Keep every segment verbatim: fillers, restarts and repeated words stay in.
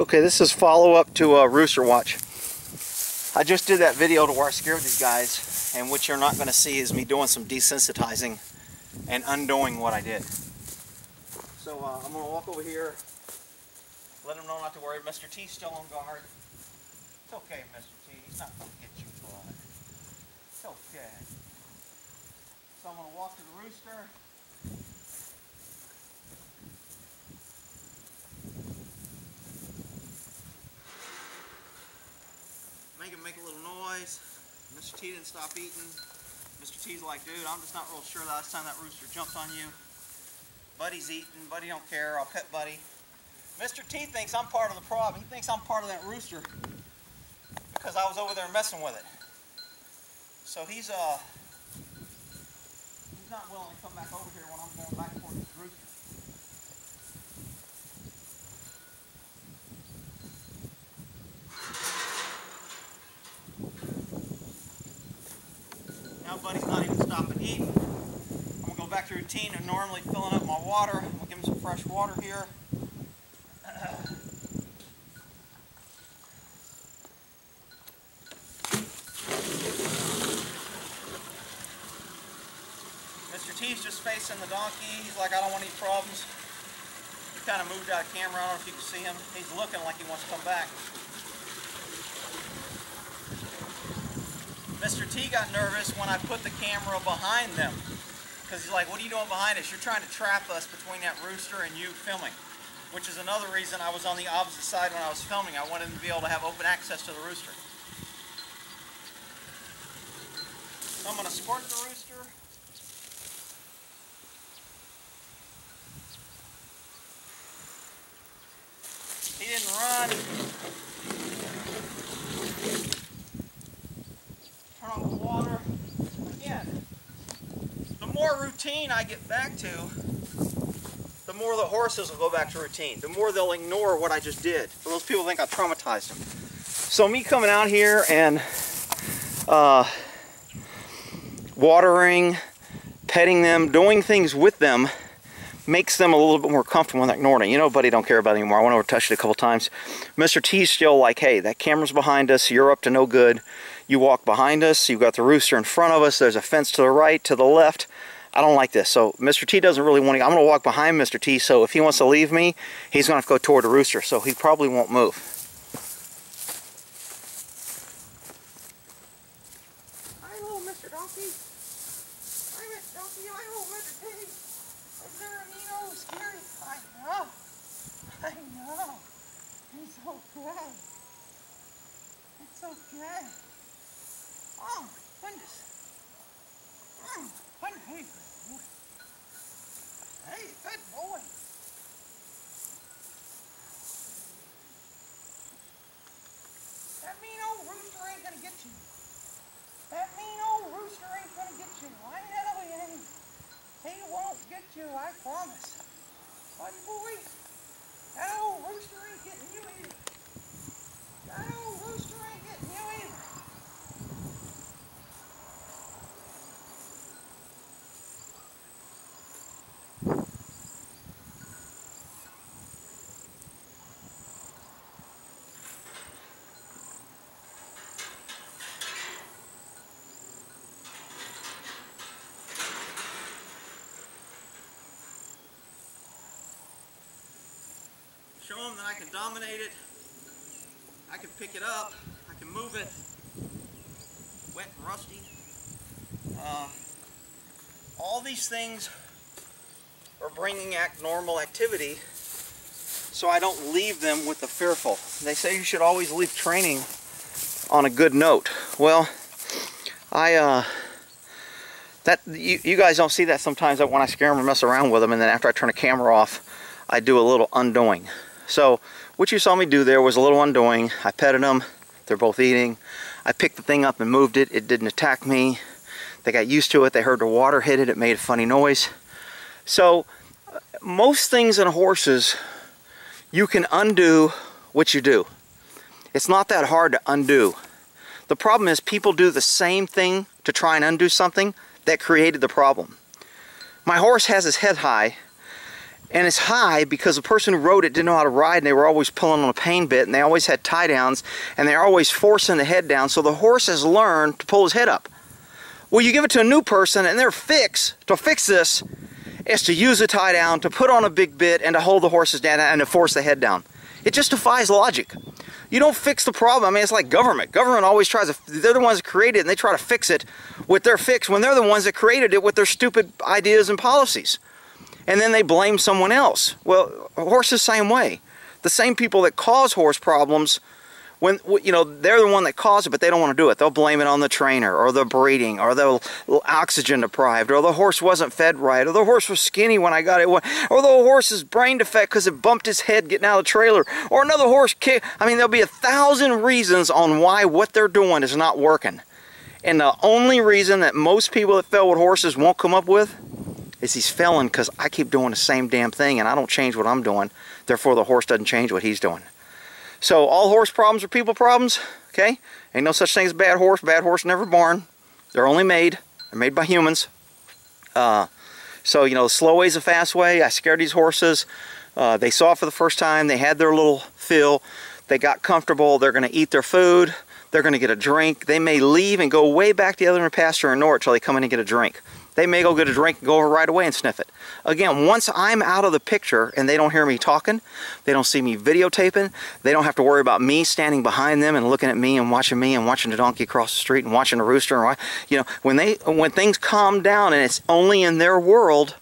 Okay, this is follow-up to uh, Rooster Watch. I just did that video to where I scared these guys, and what you're not going to see is me doing some desensitizing and undoing what I did. So uh, I'm going to walk over here, let them know not to worry. Mister T's still on guard. It's okay, Mister T. He's not going to get you, bud. It's okay. So I'm going to walk to the rooster. Make him make a little noise. Mister T didn't stop eating. Mister T's like, dude, I'm just not real sure the last time that rooster jumped on you. Buddy's eating. Buddy don't care. I'll pet Buddy. Mister T thinks I'm part of the problem. He thinks I'm part of that rooster because I was over there messing with it. So he's uh he's not willing to come back over here when I'm going back for this rooster. Now Buddy's not even stopping eating. I'm going to go back to routine and normally filling up my water. I'm going to give him some fresh water here. Mister T's just facing the donkey. He's like, I don't want any problems. He kind of moved out of camera. I don't know if you can see him. He's looking like he wants to come back. Mister T got nervous when I put the camera behind them because he's like, what are you doing behind us? You're trying to trap us between that rooster and you filming, which is another reason I was on the opposite side when I was filming. I wanted to be able to have open access to the rooster. So I'm going to squirt the rooster. He didn't run. Turn on the water. Again, the more routine I get back to, the more the horses will go back to routine. The more they'll ignore what I just did. Well, those people think I traumatized them. So me coming out here and uh, watering, petting them, doing things with them makes them a little bit more comfortable when they're ignoring it. You know, Buddy don't care about it anymore. I went over and touched it a couple times. Mister T's still like, hey, that camera's behind us. You're up to no good. You walk behind us. You've got the rooster in front of us. There's a fence to the right, to the left. I don't like this. So Mister T doesn't really want to. I'm going to walk behind Mister T, so if he wants to leave me, he's going to have to go toward the rooster, so he probably won't move. Hi, little Mister Donkey. Hi, Mister Donkey. Hi, little Mister T. Is there an Eno scary? I know. I know. It's okay. It's okay. Oh, my goodness. Oh, my goodness. Hey, good boy. That mean old rooster ain't gonna get you. That mean old rooster ain't gonna get you. I know he ain't. He won't get you, I promise. Buddy boy, that old rooster ain't getting you either. That old rooster ain't getting you either. Show them that I can dominate it, I can pick it up, I can move it, wet and rusty. Uh, all these things are bringing back normal activity so I don't leave them with the fearful. They say you should always leave training on a good note. Well, I, uh, that you, you guys don't see that sometimes that when I scare them and mess around with them and then after I turn the camera off, I do a little undoing. So what you saw me do there was a little undoing. I petted them, they're both eating. I picked the thing up and moved it, it didn't attack me. They got used to it, they heard the water hit it, it made a funny noise. So most things in horses, you can undo what you do. It's not that hard to undo. The problem is people do the same thing to try and undo something that created the problem. My horse has his head high And it's high because the person who rode it didn't know how to ride, and they were always pulling on a pain bit, and they always had tie downs, and they're always forcing the head down, so the horse has learned to pull his head up. Well, you give it to a new person, and their fix to fix this is to use a tie down, to put on a big bit, and to hold the horses down and to force the head down. It just defies logic. You don't fix the problem. I mean, it's like government. Government always tries to, they're the ones that created it, and they try to fix it with their fix when they're the ones that created it with their stupid ideas and policies. And then they blame someone else. Well, horses same way. The same people that cause horse problems, when you know they're the one that caused it, but they don't want to do it. They'll blame it on the trainer, or the breeding, or the oxygen deprived, or the horse wasn't fed right, or the horse was skinny when I got it, or the horse's brain defect because it bumped his head getting out of the trailer, or another horse kick. I mean, there'll be a thousand reasons on why what they're doing is not working. And the only reason that most people that fail with horses won't come up with is he's failing because I keep doing the same damn thing and I don't change what I'm doing. Therefore, the horse doesn't change what he's doing. So all horse problems are people problems, okay? Ain't no such thing as bad horse. Bad horse never born. They're only made. They're made by humans. Uh, so, you know, the slow way's a fast way. I scared these horses. Uh, they saw it for the first time. They had their little fill. They got comfortable. They're going to eat their food. They're going to get a drink. They may leave and go way back to the other pasture and north till they come in and get a drink. They may go get a drink and go over right away and sniff it. Again, once I'm out of the picture and they don't hear me talking, they don't see me videotaping, they don't have to worry about me standing behind them and looking at me and watching me and watching the donkey across the street and watching the rooster. And you know, when they when things calm down and it's only in their world,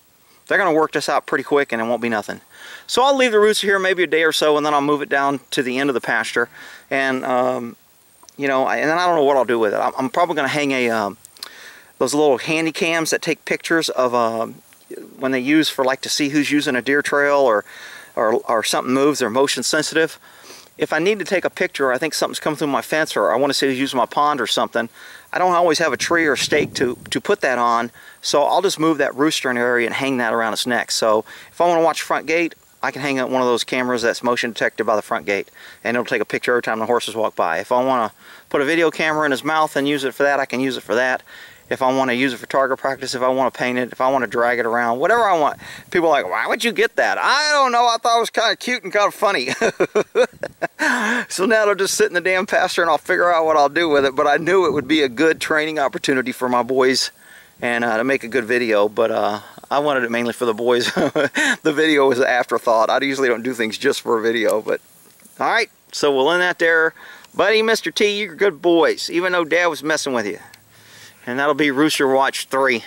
they're going to work this out pretty quick and it won't be nothing. So I'll leave the rooster here maybe a day or so, and then I'll move it down to the end of the pasture. And, um, you know, and then I don't know what I'll do with it. I'm probably going to hang a... Um, those little handy cams that take pictures of uh, when they use for like to see who's using a deer trail, or, or, or something moves, they're motion sensitive. If I need to take a picture, or I think something's come through my fence, or I want to see who's using my pond or something, I don't always have a tree or stake to, to put that on, so I'll just move that rooster in the area and hang that around its neck. So if I want to watch front gate, I can hang up one of those cameras that's motion detected by the front gate, and it'll take a picture every time the horses walk by. If I want to put a video camera in his mouth and use it for that, I can use it for that. If I want to use it for target practice, if I want to paint it, if I want to drag it around, whatever I want. People are like, why would you get that? I don't know. I thought it was kind of cute and kind of funny. So now it'll just sit in the damn pasture and I'll figure out what I'll do with it. But I knew it would be a good training opportunity for my boys and uh, to make a good video. But uh, I wanted it mainly for the boys. The video was an afterthought. I usually don't do things just for a video. But all right, so we'll end that there. Buddy, Mister T, you're good boys, even though Dad was messing with you. And that'll be Rooster Watch three.